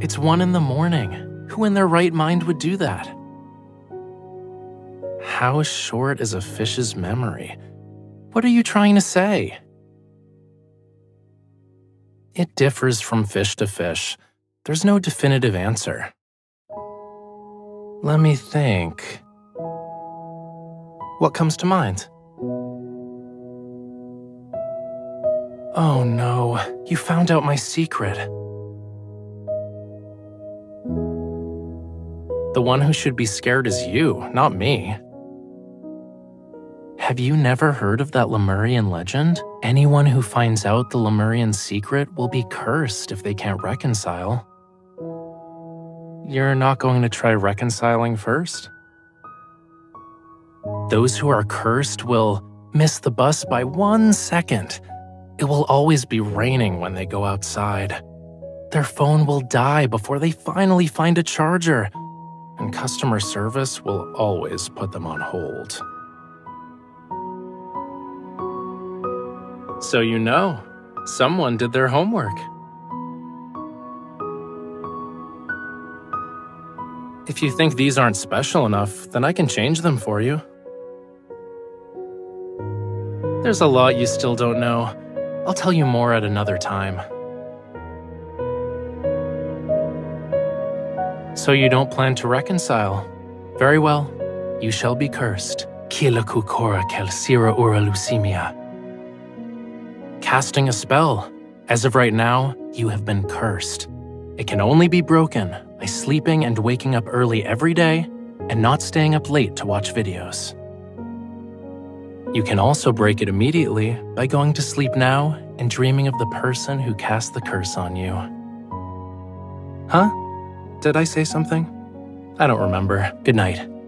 It's 1 a.m. Who in their right mind would do that? How short is a fish's memory? What are you trying to say? It differs from fish to fish. There's no definitive answer. Let me think. What comes to mind? Oh no, you found out my secret. The one who should be scared is you, not me. Have you never heard of that Lemurian legend? Anyone who finds out the Lemurian secret will be cursed if they can't reconcile. You're not going to try reconciling first? Those who are cursed will miss the bus by 1 second. It will always be raining when they go outside. Their phone will die before they finally find a charger, and customer service will always put them on hold. So you know, someone did their homework. If you think these aren't special enough, then I can change them for you. There's a lot you still don't know. I'll tell you more at another time. So you don't plan to reconcile? Very well, you shall be cursed. Kilakukora Kelsira Oralucimia. Casting a spell. As of right now, you have been cursed. It can only be broken by sleeping and waking up early every day and not staying up late to watch videos. You can also break it immediately by going to sleep now and dreaming of the person who cast the curse on you. Huh? Did I say something? I don't remember. Good night.